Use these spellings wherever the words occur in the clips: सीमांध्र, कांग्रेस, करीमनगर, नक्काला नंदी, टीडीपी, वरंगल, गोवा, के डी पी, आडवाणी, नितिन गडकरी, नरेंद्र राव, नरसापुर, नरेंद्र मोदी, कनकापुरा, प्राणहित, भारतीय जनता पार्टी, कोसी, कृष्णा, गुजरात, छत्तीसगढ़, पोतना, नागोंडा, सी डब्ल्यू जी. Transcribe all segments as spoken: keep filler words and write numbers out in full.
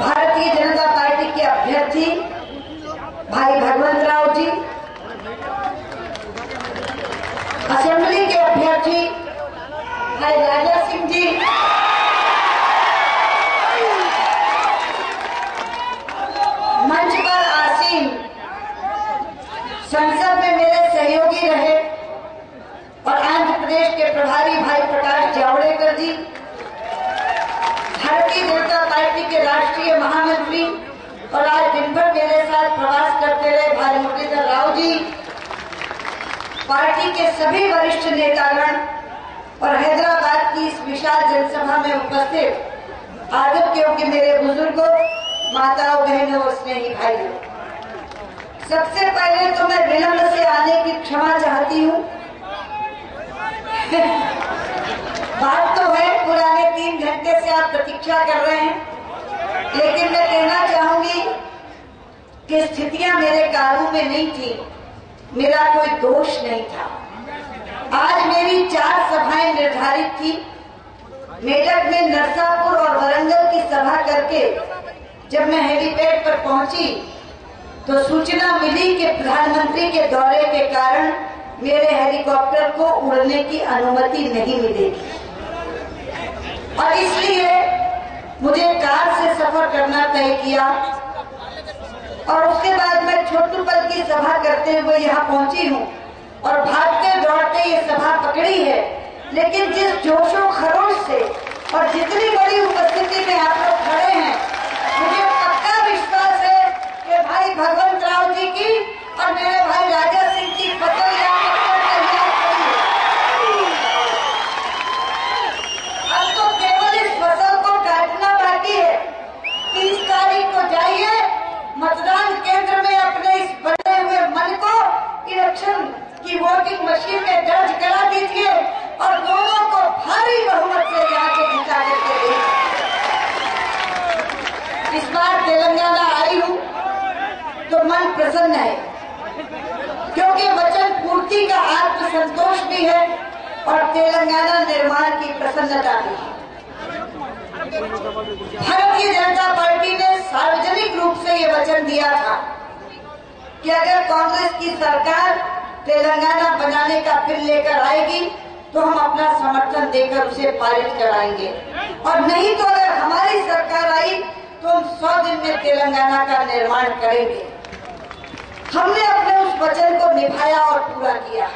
भारतीय जनता पार्टी के अभ्यर्थी भाई भगवंत राव जी, असेंबली के अभ्यर्थी भाई राजा सिंह जी, मंच पर आसीन संसद में मेरे सहयोगी रहे और आंध्र प्रदेश के प्रभारी भाई प्रकाश जी, भारतीय जनता पार्टी के राष्ट्रीय महामंत्री और आज दिन भर मेरे साथ प्रवास करते रहे भाई नरेंद्र राव जी, पार्टी के सभी वरिष्ठ नेतागण और हैदराबाद की इस विशाल जनसभा में उपस्थित आदर योग्य मेरे बुजुर्गों, माताओं, बहनों और स्नेही भाइयों, सबसे पहले तो मैं विलम्ब से आने की क्षमा चाहती हूँ। बात तो है पुराने तीन घंटे से आप प्रतीक्षा कर रहे हैं, लेकिन मैं कहना चाहूंगी कि स्थितियां मेरे काबू में नहीं थी, मेरा कोई दोष नहीं था। आज मेरी चार सभाएं निर्धारित थी। मेरठ में नरसापुर और वरंगल की सभा करके जब मैं हेलीपैड पर पहुंची तो सूचना मिली कि प्रधानमंत्री के दौरे के कारण मेरे हेलीकॉप्टर को उड़ने की अनुमति नहीं मिलेगी और इसलिए मुझे कार से सफर करना तय किया और उसके बाद मैं छोटू पल की सभा करते हुए यहाँ पहुंची हूँ और भागते दौड़ते ये सभा पकड़ी है। लेकिन जिस जोशो खरोश से और जितनी बड़ी उपस्थिति में आप लोग खड़े हैं, मुझे पक्का विश्वास है कि भाई भगवंत राव जी की और मेरे भाई राजा सिंह की फतह यहाँ को जाइए मतदान केंद्र में अपने इस बने हुए मन को इलेक्शन की वोटिंग मशीन में दर्ज करा दीजिए और दोनों को भारी बहुमत से यहाँ से जिता देते। इस बार तेलंगाना आई हूँ तो मन प्रसन्न है, क्योंकि वचन पूर्ति का आत्मसंतोष भी है और तेलंगाना निर्माण की प्रसन्नता भी है। भारतीय जनता पार्टी ने सार्वजनिक रूप से ये वचन दिया था कि अगर कांग्रेस की सरकार तेलंगाना बनाने का बिल लेकर आएगी तो हम अपना समर्थन देकर उसे पारित कराएंगे और नहीं तो अगर हमारी सरकार आई तो हम सौ दिन में तेलंगाना का निर्माण करेंगे। हमने अपने उस वचन को निभाया और पूरा किया।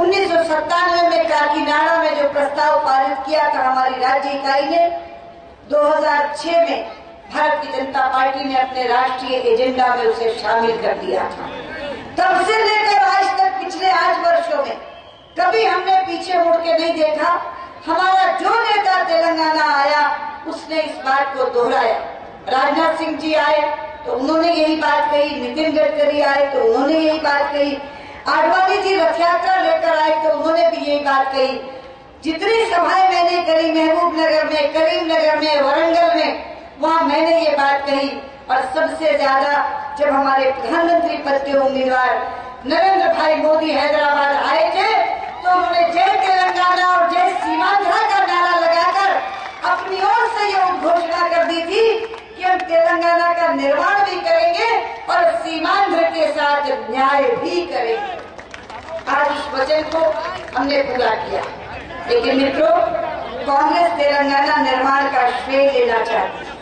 उन्नीस सौ सत्तानवे में काकिनाड़ा में जो प्रस्ताव पारित किया था हमारी राज्य इकाई ने, दो हज़ार छह में भारत की जनता पार्टी ने अपने राष्ट्रीय एजेंडा में उसे शामिल कर दिया था। तब से लेकर आज तक पिछले आठ वर्षों में कभी हमने पीछे मुड़ के नहीं देखा। हमारा जो नेता तेलंगाना आया उसने इस बात को दोहराया। राजनाथ सिंह जी आए तो उन्होंने यही बात कही, नितिन गडकरी आए तो उन्होंने यही बात कही, आडवाणी जी रथ यात्रा लेकर आए तो उन्होंने भी यही बात कही। जितनी सभाएं मैंने करी महबूब नगर में, करीमनगर में, वरंगल में, वहाँ मैंने ये बात कही और सबसे ज्यादा जब हमारे प्रधानमंत्री पद के उम्मीदवार नरेंद्र भाई मोदी हैदराबाद आए थे तो उन्होंने जय तेलंगाना और जय सीमांध्र का नारा लगाकर अपनी ओर से ये उद्घोषणा कर दी थी कि हम तेलंगाना का निर्माण भी करेंगे और सीमांध्र के साथ न्याय भी करेंगे। आज उस वचन को हमने पूरा किया। लेकिन मित्रों, कांग्रेस तेलंगाना निर्माण का श्रेय लेना चाहती है।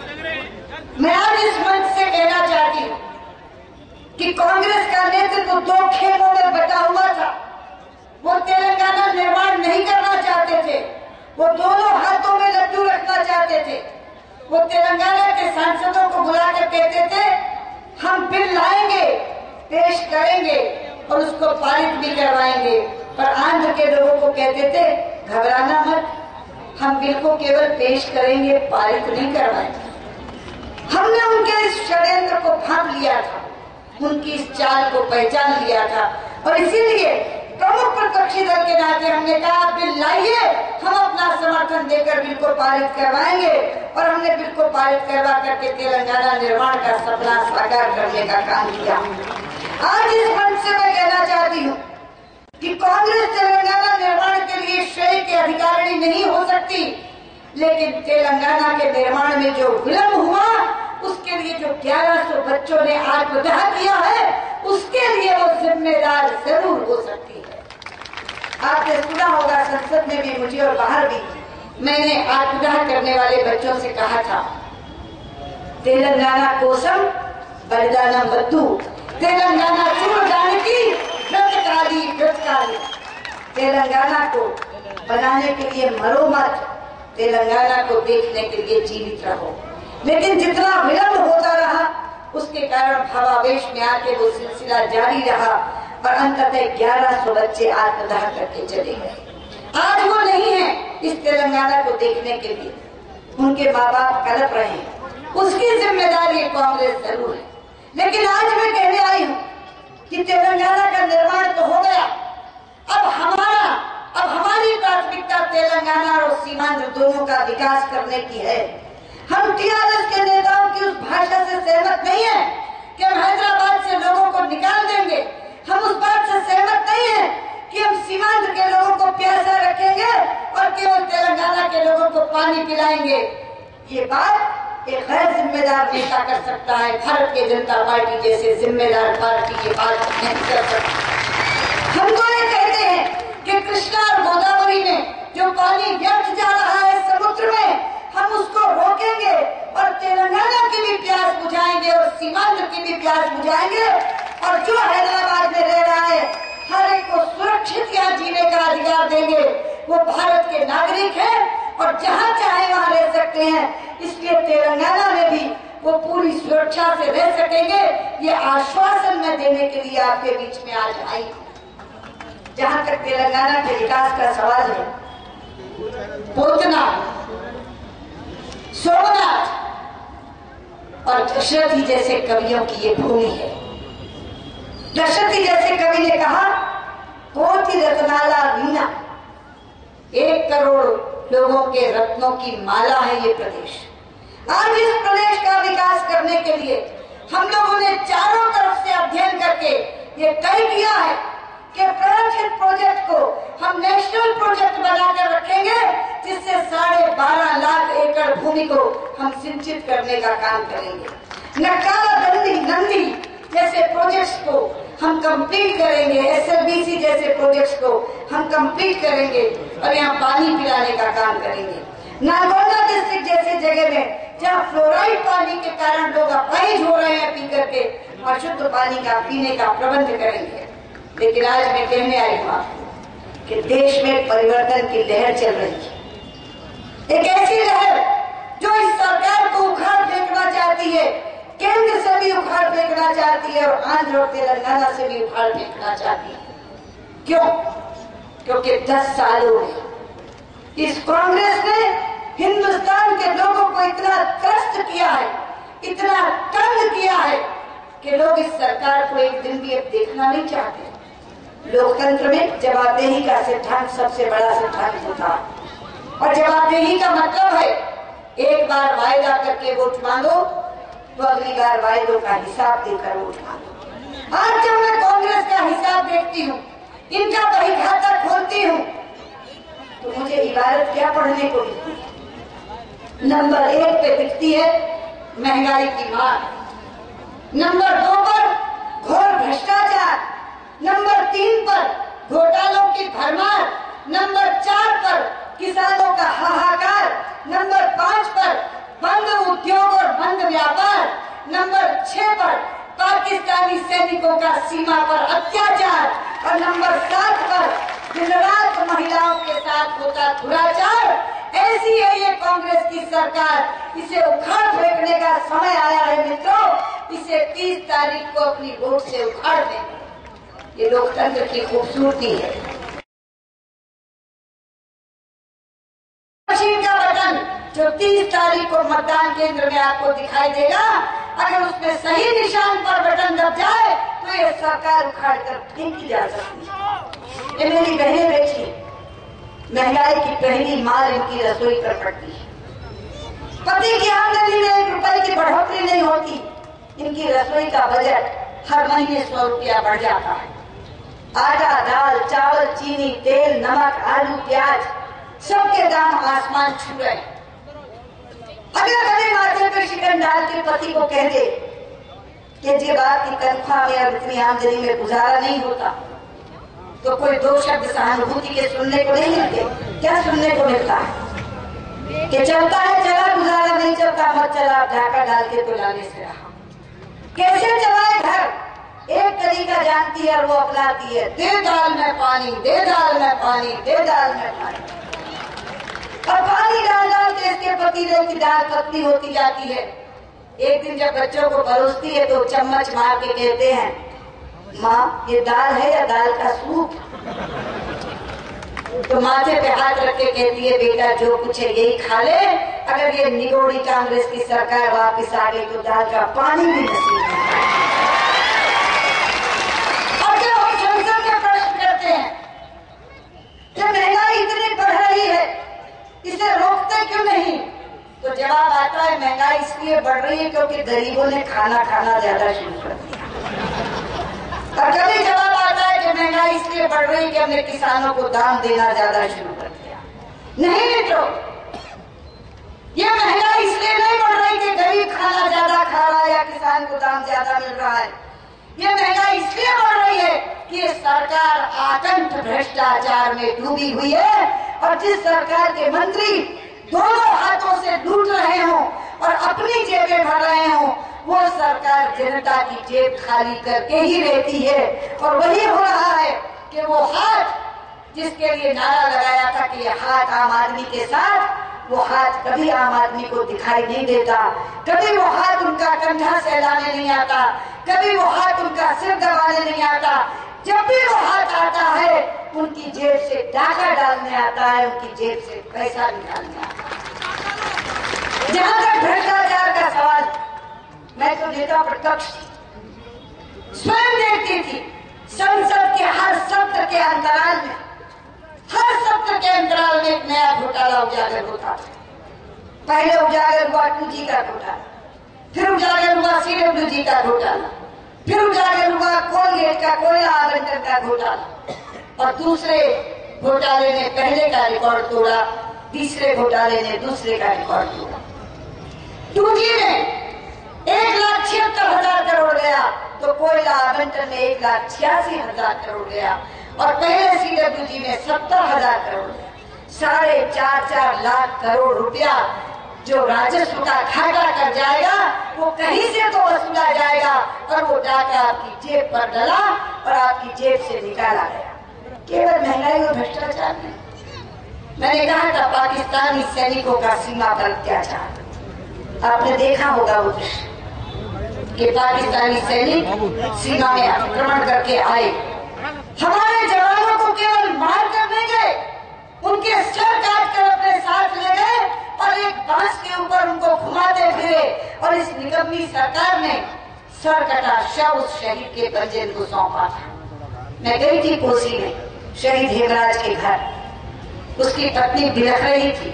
मैं आज इस मंच से कहना चाहती हूँ कि कांग्रेस का नेतृत्व दो खेमों में बटा हुआ था। वो तेलंगाना निर्माण नहीं करना चाहते थे, वो दोनों हाथों में लड्डू रखना चाहते थे। वो तेलंगाना के सांसदों को बुलाकर कहते थे हम बिल लाएंगे, पेश करेंगे और उसको पारित भी करवाएंगे, पर आंध्र के लोगों को कहते थे घबराना मत, हम बिल को केवल पेश करेंगे, पारित नहीं करवाएंगे। हमने उनके इस षड्यंत्र को भांप लिया था, उनकी इस चाल को पहचान लिया था और इसीलिए प्रमुख प्रतिपक्षी दल के नाते हमने कहा आप बिल लाइए, हम अपना समर्थन देकर बिल को पारित करवाएंगे और हमने बिल को पारित करवा करके तेलंगाना निर्माण का सपना साकार करने का काम किया। आज इस मंच से मैं कहना चाहती हूँ कि कांग्रेस तेलंगाना निर्माण के लिए श्रेय के अधिकारी नहीं हो सकती। लेकिन तेलंगाना के निर्माण में जो विलम्ब हुआ, उसके लिए जो ग्यारह सौ बच्चों ने आत्मदाह किया है, उसके लिए वो जिम्मेदार जरूर हो सकती है। आपने सुना होगा, संसद में भी मुझे और बाहर भी मैंने आत्मदाह करने वाले बच्चों से कहा था, तेलंगाना कोसम बलिदाना बद्दू, तेलंगाना चूड़दानकी व्रतकारी व्रतकारी, तेलंगाना को बनाने के लिए मरो मत, तेलंगाना को देखने के लिए जीवित रहो। लेकिन जितना विलम्ब होता रहा, उसके कारण भावावेश में आके वो सिलसिला जारी रहा और अंततः ग्यारह सौ बच्चे आत्मदाह करके चले गए। आज वो नहीं है इस तेलंगाना को देखने के लिए, उनके माँ बाप कलप रहे हैं, उसकी जिम्मेदारी कांग्रेस जरूर है। लेकिन आज मैं कहने आई हूँ कि तेलंगाना का निर्माण तो हो गया, अब हमारा अब हमारी प्राथमिकता तेलंगाना और सीमांत दोनों का विकास करने की है। हम टी आर एस के नेताओं की उस भाषा से सहमत नहीं है कि हम हैदराबाद से लोगों को निकाल देंगे, हम उस बात से सहमत नहीं है कि हम सीमांत के लोगों को प्यासा रखेंगे और केवल तेलंगाना के लोगों को पानी पिलाएंगे। ये बात एक गैर जिम्मेदार नेता कर सकता है, भारतीय जनता पार्टी जैसे जिम्मेदार पार्टी ये बात नहीं कर सकती। हम तो ये कहते हैं कि कृष्णा और गोदावरी में जो पानी व्यर्थ जा रहा है समुद्र में, हम उसको रोकेंगे और तेलंगाना की भी प्यास बुझाएंगे और सीमांत की भी प्यास बुझाएंगे और जो हैदराबाद में रह रहा है हर एक को सुरक्षित यहाँ जीने का अधिकार देंगे। वो भारत के नागरिक हैं और जहाँ चाहे वहाँ रह सकते हैं, इसलिए तेलंगाना में भी वो पूरी सुरक्षा से रह सकेंगे। ये आश्वासन मैं देने के लिए आपके बीच में आज आई। जहाँ तक तेलंगाना के विकास का सवाल है, पोतना, सोमनाथ और दशरथी जैसे कवियों की ये भूमि है। दशरथी जैसे कवि ने कहा, कोटि रत्नाला वीणा, एक करोड़ लोगों के रत्नों की माला है ये प्रदेश। आज इस प्रदेश का विकास करने के लिए हम लोगों ने चारों तरफ से अध्ययन करके ये तय किया है के प्राणहित प्रोजेक्ट को हम नेशनल प्रोजेक्ट बनाकर रखेंगे, जिससे साढ़े बारह लाख एकड़ भूमि को हम सिंचित करने का काम करेंगे। नक्काला नंदी जैसे प्रोजेक्ट्स को हम कंप्लीट करेंगे, एस एल बी सी जैसे प्रोजेक्ट्स को हम कंप्लीट करेंगे और यहाँ पानी पिलाने का काम करेंगे। नागोंडा डिस्ट्रिक्ट जैसे जगह में जहाँ फ्लोराइड पानी के कारण लोग अपाहिज हो रहे हैं पी करके, और शुद्ध पानी का पीने का प्रबंध करेंगे। लेकिन आज मैं कहने आई हूँ आपको कि देश में परिवर्तन की लहर चल रही है, एक ऐसी लहर जो इस सरकार को उखाड़ फेंकना चाहती है, केंद्र से भी उखाड़ फेंकना चाहती है और आंध्र और तेलंगाना से भी उखाड़ फेंकना चाहती है। क्यों? क्योंकि दस सालों में इस कांग्रेस ने हिंदुस्तान के लोगों को इतना त्रस्त किया है, इतना तंग किया है कि लोग इस सरकार को एक दिन भी अब देखना नहीं चाहते। लोकतंत्र में जवाबदेही का सिद्धांत सबसे बड़ा सिद्धांत होता है और जवाबदेही का मतलब है एक बार वायदा करके वोट मांगो तो अगली बार वायदों का हिसाब देकर वोट मांगो। आज जब मैं कांग्रेस का हिसाब देखती हूँ, इनका बही खाता खोलती हूँ, तो मुझे इबारत क्या पढ़ने को मिलती है? नंबर एक पे दिखती है महंगाई की मार, नंबर दो पर घोर भ्रष्टाचार, नंबर तीन पर घोटालों की भरमार, नंबर चार पर किसानों का हाहाकार, नंबर पाँच पर बंद उद्योग और बंद व्यापार, नंबर छह पर पाकिस्तानी सैनिकों का सीमा पर अत्याचार और नंबर सात पर गुजरात महिलाओं के साथ होता दुराचार। ऐसी है ये कांग्रेस की सरकार, इसे उखाड़ फेंकने का समय आया है मित्रों। इसे तीस तारीख को अपनी वोट से उखाड़ दें। ये लोकतंत्र की खूबसूरती है। मशीन का बटन जो तीस तारीख को मतदान केंद्र में आपको दिखाई देगा, अगर उसमें सही निशान पर बटन दब जाए तो ये सरकार उखाड़ कर फेंकी जा सकती है। ये मेरी बहनें बैठी, महंगाई की पहली मार इनकी रसोई पर पड़ती है। पति की आमदनी में एक रुपए की बढ़ोतरी नहीं होती, इनकी रसोई का बजट हर महीने सौ रुपया बढ़ जाता है। आटा, दाल, चावल, चीनी, तेल, नमक, आलू, प्याज सबके दाम आसमान छू रहे हैं। अगर हमारे माध्यम पे शिकंजाल के पति को कह दे कि जे बात की तनख्वाह में अब इतनी आमदनी में गुजारा नहीं होता, तो कोई दो शब्द सहानुभूति के सुनने को नहीं मिलते। क्या सुनने को मिलता है कि चलता है चला गुजारा, नहीं चलता मत चला, ढाका डाल के तो लाने से रहा। कैसे चलाए घर, एक तरीका जानती है और वो अपनाती है, दे डाल में पानी, दे डाल में पानी, दे डाल में पानी। और पानी डाल डाल के इसके पतीले की दाल पतली होती जाती है। एक दिन जब बच्चों को परोसती है तो चम्मच मार के कहते हैं, माँ ये दाल है या दाल का सूप? तो माथे पे हाथ रख के कहती है, बेटा जो कुछ है यही खा ले, अगर ये निगोड़ी कांग्रेस की सरकार वापस आ गई तो दाल का पानी भी नसीब है। और जब हम संसद में प्रश्न करते हैं कि महंगाई इतनी बढ़ रही है, इसे रोकते क्यों नहीं, तो जवाब आता है महंगाई इसलिए बढ़ रही है क्योंकि गरीबों ने खाना खाना ज्यादा शुरू कर दिया। और कभी जवाब महंगाई इसलिए बढ़ रही है कि हमने किसानों को दाम देना ज्यादा शुरू कर दिया। नहीं मित्रों, ये महंगाई इसलिए नहीं बढ़ रही कि गरीब खाना ज्यादा खा रहा है या किसान को दाम ज्यादा मिल रहा है। ये महंगाई इसलिए बढ़ रही है कि ये सरकार आतंक भ्रष्टाचार में डूबी हुई है, और जिस सरकार के मंत्री दोनों हाथों से लूट रहे हों और अपनी जेबें भर रहे हों, वो सरकार जनता की जेब खाली करके ही रहती है। और वही हो रहा है कि वो हाथ जिसके लिए नारा लगाया था कि ये हाथ आम आदमी के साथ, वो हाथ कभी आम आदमी को दिखाई नहीं देता। कभी वो हाथ उनका कंधा सहलाने नहीं आता, कभी वो हाथ उनका सिर दबाने नहीं आता। जब भी वो हाथ आता है उनकी जेब से डाका डालने आता है, उनकी जेब से पैसा निकालने आता है। जहाँ तक भ्रष्टाचार का सवाल, मैं तो नेता प्रकाश स्वयं देखती थी। संसद के हर सत्र के अंतराल में हर सत्र के अंतराल में एक नया घोटाला उजागर होता था। पहले उजागर हुआ टू जी का घोटाला, फिर उजागर हुआ सी डब्ल्यू जी का घोटाला, फिर उजागर हुआ कोलगेट का कोयला आवंटन का घोटाला। और दूसरे घोटाले ने पहले का रिकॉर्ड तोड़ा, तीसरे घोटाले ने दूसरे का रिकॉर्ड तोड़ा। टू जी में एक लाख छिहत्तर हजार करोड़ गया, तो कोयला आवंटन में एक लाख छियासी हजार करोड़ गया, और पहले सी डब्ल्यू जी में सत्तर हजार करोड़ गया। साढ़े चार चार लाख करोड़ रुपया जो राजस्व का घाटा कर जाएगा, वो कहीं से तो वसूला जाएगा, और वो डाका आपकी जेब पर डला और आपकी जेब से निकाला गया। केवल महंगाई और भ्रष्टाचार नहीं, मैंने कहा था पाकिस्तानी सैनिकों का सीमा पर अत्याचार। आपने देखा होगा वो दृश्य कि पाकिस्तानी सैनिक सीमा में आक्रमण करके आए, हमारे जवानों को केवल मार कर नहीं गए, उनके सर काट कर अपने साथ ले गए और एक बांस के ऊपर उनको घुमाते फिरे। और इस निकम्मी सरकार ने सर कटा शव उस शहीद के परिजन को सौंपा था। मैं गई थी कोसी में शहीद हेमराज के घर, उसकी पत्नी बिलख रही थी,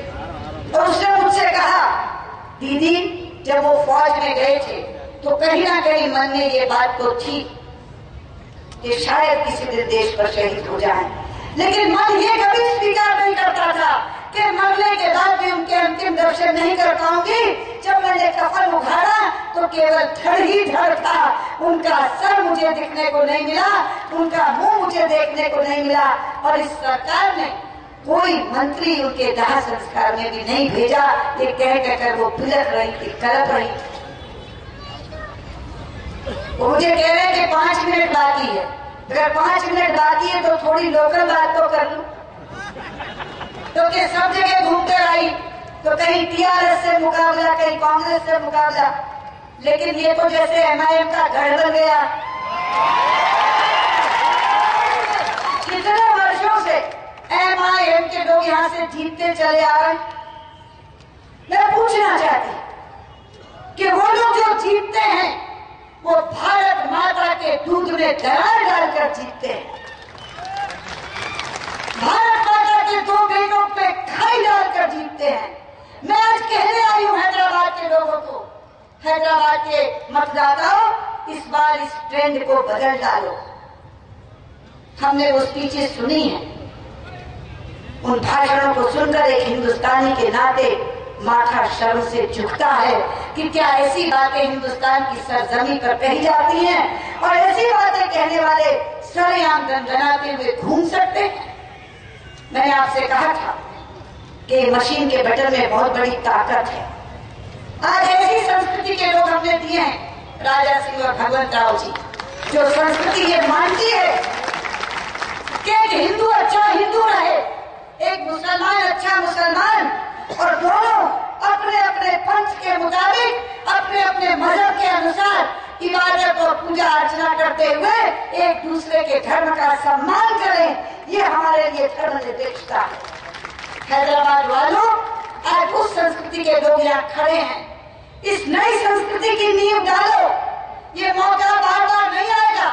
और उसने मुझसे कहा, दीदी जब वो फौज में गए थे तो कहीं ना कहीं मन में ये बात तो थी कि शायद किसी दिन देश पर शहीद हो जाए, लेकिन मन ये कभी स्वीकार नहीं करता था कि मरने के बाद भी उनके अंतिम दर्शन नहीं कर पाऊंगी। जब मैंने कफन उघाड़ा तो केवल धड़ ही धड़ था, उनका सर मुझे दिखने को नहीं मिला, उनका मुंह मुझे देखने को नहीं मिला। और इस सरकार ने कोई मंत्री उनके दाह संस्कार में भी नहीं भेजा, ये कह कहकर वो बिलख रही थी, तड़प रही थी। वो मुझे कह रहे हैं कि पांच मिनट बाकी है, अगर पांच मिनट बाकी है तो थोड़ी लोकल बात तो कर लूं। तो क्या सब जगह घूमते आई, तो कहीं टी आर एस से मुकाबला, कहीं कांग्रेस से मुकाबला, लेकिन ये तो जैसे एम आई एम का गढ़ बन गया। कितने वर्षों से एम आई एम के लोग यहाँ से जीतते चले आ रहे। मैं पूछना चाहती कि वो लोग जो जीतते हैं वो भारत माता के दूध में दरार डालकर जीतते हैं, भारत माता के दो बेटों पे खाई डालकर जीतते हैं। मैं आज कहने आई हूँ हैदराबाद के लोगों को, हैदराबाद के मतदाताओं, इस बार इस ट्रेंड को बदल डालो। हमने वो स्पीचें सुनी है, उन भाषणों को सुनकर एक हिंदुस्तानी के नाते माथा शर्म से झुकता है कि क्या ऐसी बातें हिंदुस्तान की सरजमी पर कही जाती हैं और ऐसी बातें कहने वाले सरेआम गनगनाते हुए घूम सकते हैं। मैंने आपसे कहा था कि मशीन के बटन में बहुत बड़ी ताकत है। आज ऐसी संस्कृति के लोग हमने दिए हैं, राजा सिंह और भगवंत राव जी, जो संस्कृति ये मानती है कि एक हिंदू अच्छा हिंदू रहे, एक मुसलमान अच्छा मुसलमान, और दोनों अपने अपने पंथ के मुताबिक अपने अपने मजहब के अनुसार इबादत और पूजा अर्चना करते हुए एक दूसरे के धर्म का सम्मान करें। ये हमारे लिए धर्मनिरपेक्षता है। हैदराबाद वालों, आज उस संस्कृति के लोग यहाँ खड़े हैं। इस नई संस्कृति की नींव डालो। ये मौका बार बार नहीं आएगा।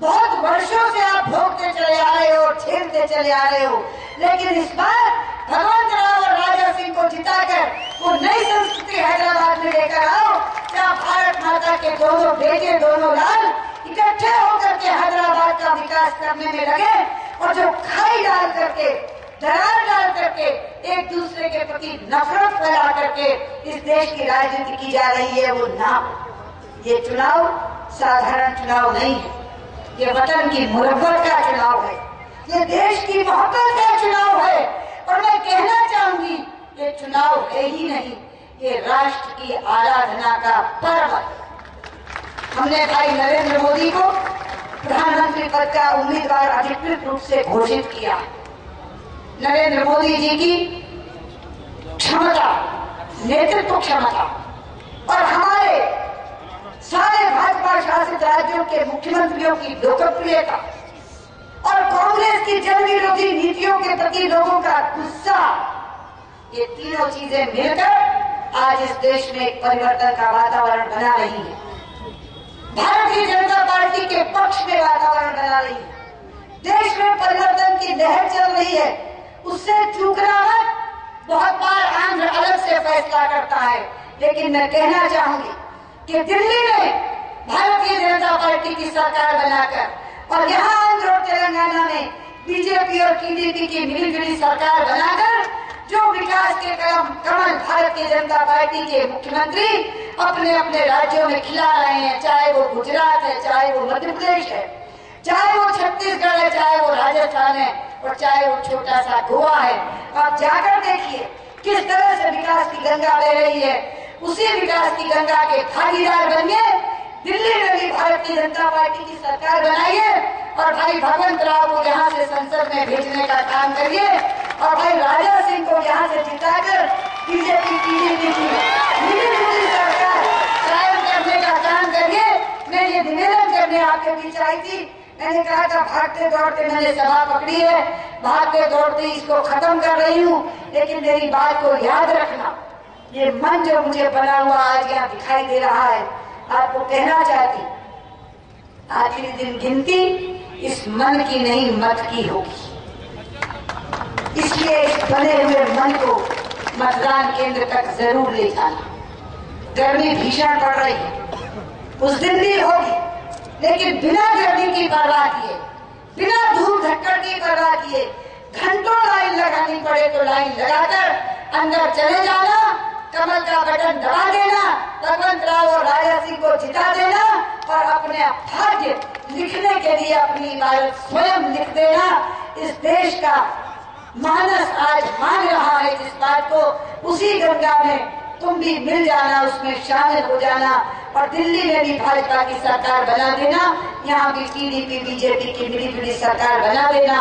बहुत वर्षों से आप भोगते चले आ रहे हो, झेलते चले आ रहे हो, लेकिन इस बार भगवंत राव और राजा सिंह को जिताकर वो नई संस्कृति हैदराबाद में लेकर आओ। क्या भारत माता के दोनों बेटे दोनों लाल इकट्ठे होकर के हैदराबाद का विकास करने में लगे और जो खाई डाल करके, दरार डाल करके, एक दूसरे के प्रति नफरत फैला करके इस देश की राजनीति की जा रही है, वो ना। ये चुनाव साधारण चुनाव नहीं है, ये वतन की मुरब्बत का चुनाव है, ये देश की मोहब्बत का चुनाव है। और मैं कहना चाहूंगी ये चुनाव है ही नहीं, ये राष्ट्र की आराधना का पर्व है। हमने भाई नरेंद्र मोदी को प्रधानमंत्री पद का उम्मीदवार अधिकृत रूप से घोषित किया। नरेंद्र मोदी जी की क्षमता, नेतृत्व क्षमता, और हमारे सारे भाजपा शासित राज्यों के मुख्यमंत्रियों की लोकप्रियता और कांग्रेस की जनविरोधी नीतियों के प्रति लोगों का गुस्सा, ये तीनों चीजें मिलकर आज इस देश में एक परिवर्तन का वातावरण बना रही है, भारतीय जनता पार्टी के पक्ष में वातावरण बना रही है। देश में परिवर्तन की लहर चल रही है, उससे चूकना मत। बहुत बार आंध्र अलग से फैसला करता है, लेकिन मैं कहना चाहूंगी कि दिल्ली में भारतीय जनता पार्टी की सरकार बनाकर और यहाँ आंध्र और तेलंगाना में बीजेपी और के डी पी की मिलीजुली सरकार बनाकर जो विकास के कदम कमल भारतीय जनता पार्टी के मुख्यमंत्री अपने अपने राज्यों में खिला रहे हैं, चाहे वो गुजरात है, चाहे वो मध्य प्रदेश है, चाहे वो छत्तीसगढ़ है, चाहे वो राजस्थान है, और चाहे वो छोटा सा गोवा है। आप जाकर देखिए किस तरह से विकास की गंगा बह रही है। उसी विकास की गंगा के भागीदार बनिए। दिल्ली में भी भारतीय जनता पार्टी की सरकार बनाइए और भाई भगवंत राव को यहाँ से संसद में भेजने का काम करिए और भाई राजा सिंह को यहाँ से जिताकर बीजेपी की मिलीजुली सरकार कायम करने का काम करिए। मैं ये निवेदन करने आपके बीच आई थी। मैंने कहा था भागते दौड़ते मैंने सभा पकड़ी है, भागते दौड़ते इसको खत्म कर रही हूँ, लेकिन मेरी बात को याद रखना। ये मन जो मुझे बना हुआ आज यहाँ दिखाई दे रहा है, आपको कहना चाहती आखिरी दिन गिनती इस मन की नहीं मत की होगी। इसलिए इस बने हुए मन को मतदान केंद्र तक जरूर ले जाना। गर्मी भीषण पड़ रही है, उस दिन भी होगी, लेकिन बिना गर्मी की परवाह किए, बिना धूल धक्कड़ की परवाह किए, घंटों लाइन लगानी पड़े तो लाइन लगाकर अंदर चले जाना, कमल का बटन दबा देना, भगवंत राव और राजा सिंह को जिता देना और अपने भाग्य लिखने के लिए अपनी इबारत स्वयं लिख देना। इस देश का मानस आज मांग रहा है इस बात को। उसी गंगा में तुम भी मिल जाना, उसमें शामिल हो जाना और दिल्ली में भी भाजपा की सरकार बना देना, यहाँ भी टीडीपी बीजेपी की मिलीजुली सरकार बना देना।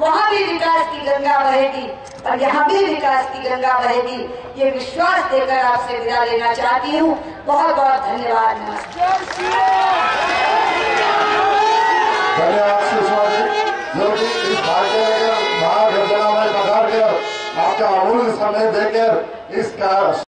वहाँ भी विकास की गंगा बहेगी और यहाँ भी विकास की गंगा बहेगी। ये विश्वास देकर आपसे विदा लेना चाहती हूँ। बहुत बहुत धन्यवाद, नमस्कार। आपका अमूल्य समय देकर इसका